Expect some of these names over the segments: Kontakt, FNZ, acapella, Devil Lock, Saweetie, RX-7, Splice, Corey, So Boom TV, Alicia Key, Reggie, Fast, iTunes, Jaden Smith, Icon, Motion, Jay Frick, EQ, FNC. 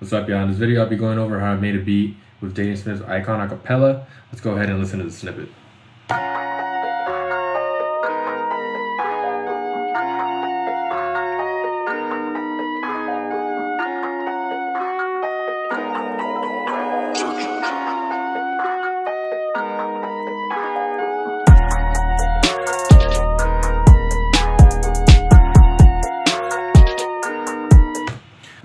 What's up, y'all? In this video, I'll be going over how I made a beat with Jaden Smith's Icon a cappella. Let's go ahead and listen to the snippet.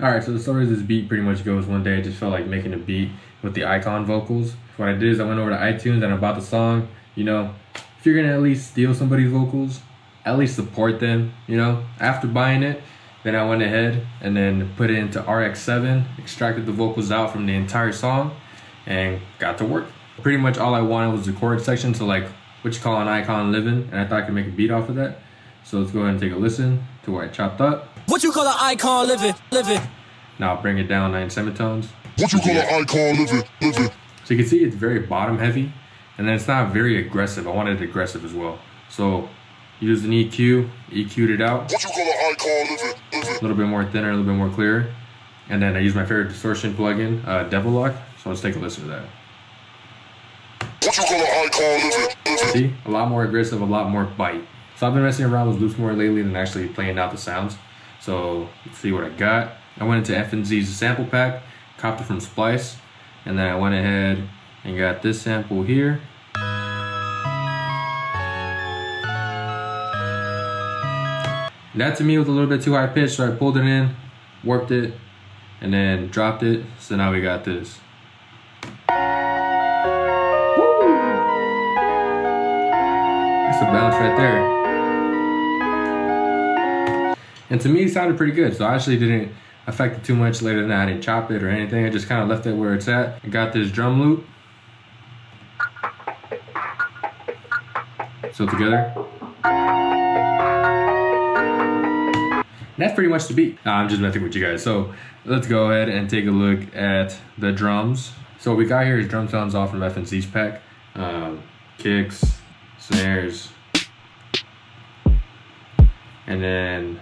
Alright, so the story of this beat pretty much goes, one day I just felt like making a beat with the Icon vocals. What I did is I went over to iTunes and I bought the song. You know, if you're gonna at least steal somebody's vocals, at least support them, you know. After buying it, then I went ahead and then put it into RX-7, extracted the vocals out from the entire song, and got to work. Pretty much all I wanted was the chord section, so like what you call an Icon living, and I thought I could make a beat off of that. So let's go ahead and take a listen to what I chopped up. What you call an icon living? Now I'll bring it down 9 semitones. What you call an icon living? So you can see it's very bottom heavy, and then it's not very aggressive. I wanted it aggressive as well. So used an EQ, EQ'd it out. What you call an icon living? A little bit more thinner, a little bit more clearer. And then I used my favorite distortion plugin, Devil Lock. So let's take a listen to that. What you call an icon living? See, a lot more aggressive, a lot more bite. So I've been messing around with loops more lately than actually playing out the sounds. So let's see what I got. I went into FNZ's sample pack, copped it from Splice, and then I went ahead and got this sample here. And that to me was a little bit too high pitched, so I pulled it in, warped it, and then dropped it. So now we got this. Woo! That's a bounce right there. And to me, it sounded pretty good, so I actually didn't affect it too much later than that. I didn't chop it or anything. I just kind of left it where it's at. I got this drum loop. So together. And that's pretty much the beat. I'm just messing with you guys. So let's go ahead and take a look at the drums. So what we got here is drum sounds off from FNC's pack. Kicks, snares, and then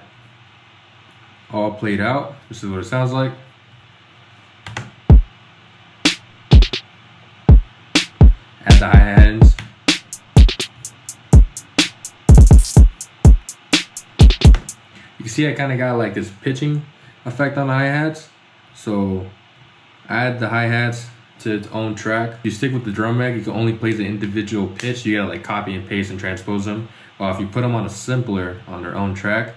all played out. This is what it sounds like. Add the hi-hat ends. You can see I kind of got like this pitching effect on the hi-hats. So add the hi-hats to its own track. If you stick with the drum rack, you can only play the individual pitch. You gotta like copy and paste and transpose them. While if you put them on a simpler on their own track,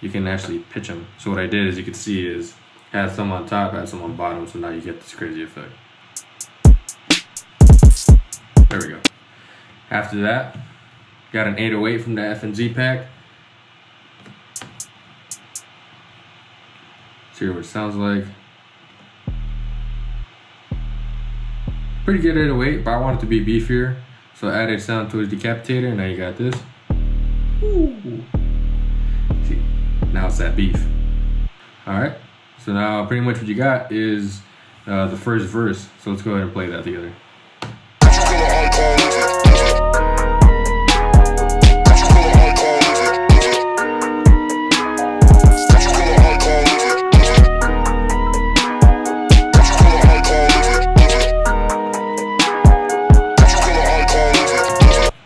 you can actually pitch them. So what I did, as you can see, is had some on top, had some on bottom, so now you get this crazy effect. There we go. After that, got an 808 from the FNZ pack. Let's hear what it sounds like. Pretty good 808, but I want it to be beefier. So I added sound to his decapitator, and now you got this. Ooh. Now it's that beef. All right, so now pretty much what you got is the first verse. So let's go ahead and play that together.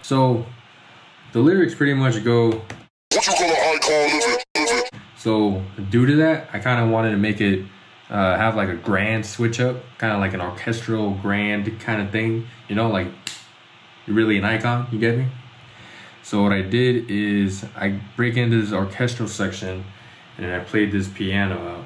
So the lyrics pretty much go, so due to that, I kind of wanted to make it have like a grand switch up, kind of like an orchestral grand kind of thing, you know, like really an icon, you get me? So what I did is I break into this orchestral section and I played this piano out.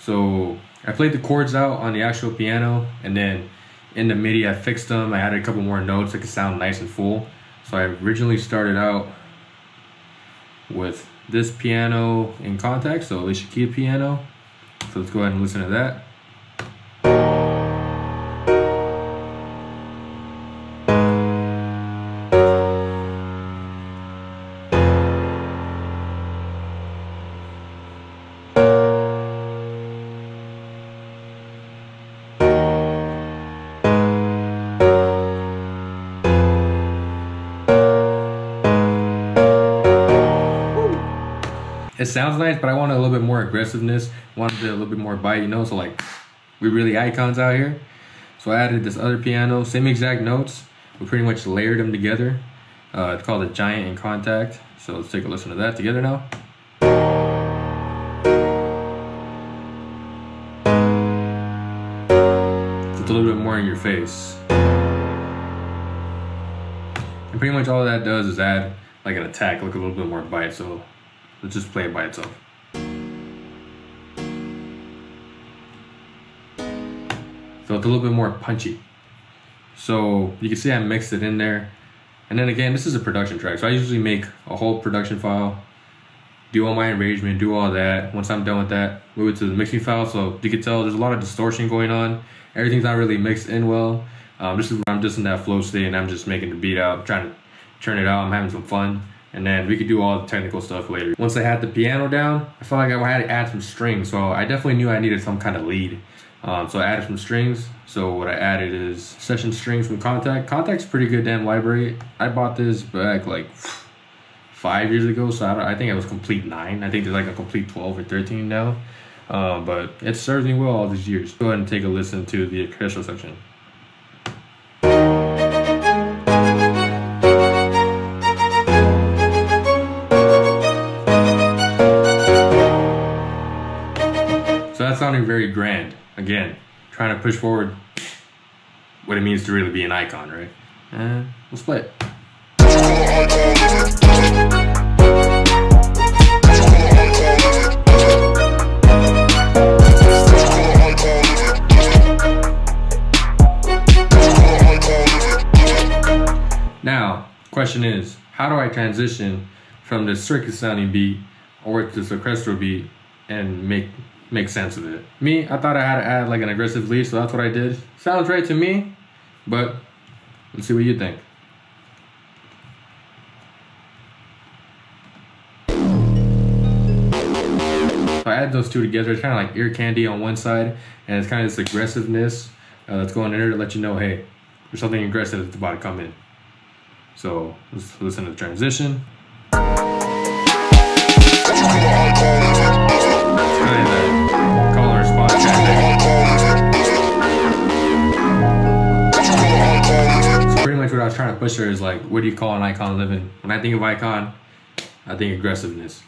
So I played the chords out on the actual piano, and then in the MIDI I fixed them. I added a couple more notes that could sound nice and full. So I originally started out with this piano in Kontakt, so Alicia Key piano. So let's go ahead and listen to that. it sounds nice, but I wanted a little bit more aggressiveness, wanted a little bit more bite, you know, so like we really icons out here. So I added this other piano, same exact notes. We pretty much layered them together. It's called a Giant in Kontakt. So let's take a listen to that together now. It's a little bit more in your face. And pretty much all that does is add like an attack, look a little bit more bite. So let's just play it by itself. So it's a little bit more punchy. So you can see I mixed it in there. And then again, this is a production track. So I usually make a whole production file, do all my arrangement, do all that. Once I'm done with that, move it to the mixing file. So you can tell there's a lot of distortion going on. Everything's not really mixed in well. This is where I'm just in that flow state and I'm just making the beat out, trying to turn it out. I'm having some fun. And then we could do all the technical stuff later. Once I had the piano down, I felt like I had to add some strings. So I definitely knew I needed some kind of lead. So I added some strings. So what I added is session strings from Kontakt. Kontakt's pretty good damn library. I bought this back like 5 years ago. So I think it was complete 9. I think there's like a complete 12 or 13 now. But it served me well all these years. Go ahead and take a listen to the orchestral section. So that's sounding very grand. Again, trying to push forward what it means to really be an icon, right? And let's play it. Now, question is, how do I transition from this circus sounding beat or to this orchestral beat and make sense of it? Me, I thought I had to add like an aggressive lead, so that's what I did. Sounds right to me, but let's see what you think. So I add those two together. It's kind of like ear candy on one side, and it's kind of this aggressiveness that's going in there to let you know, hey, there's something aggressive that's about to come in. So let's listen to the transition. What I was trying to push her is like, what do you call an icon living? When I think of icon, I think aggressiveness.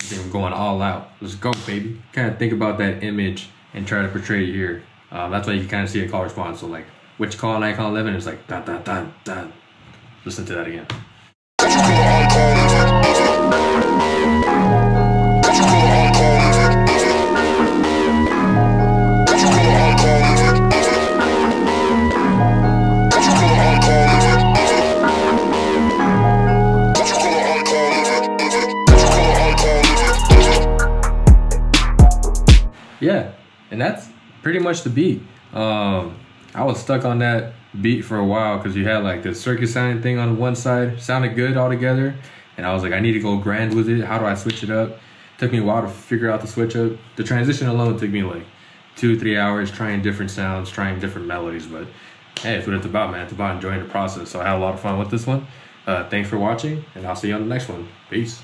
I think I'm going all out. Let's go, baby. Kind of think about that image and try to portray it here. That's why you kind of see a call response. So like, what you call an icon living is like dun dun dun dun. Listen to that again. Yeah, and that's pretty much the beat. I was stuck on that beat for a while because you had like this circus sounding thing on one side, sounded good all together, and I was like, I need to go grand with it. How do I switch it up? Took me a while to figure out the switch up. The transition alone took me like 2 or 3 hours trying different sounds, trying different melodies, but hey, it's what it's about, man. It's about enjoying the process. So I had a lot of fun with this one. Thanks for watching, and I'll see you on the next one. Peace.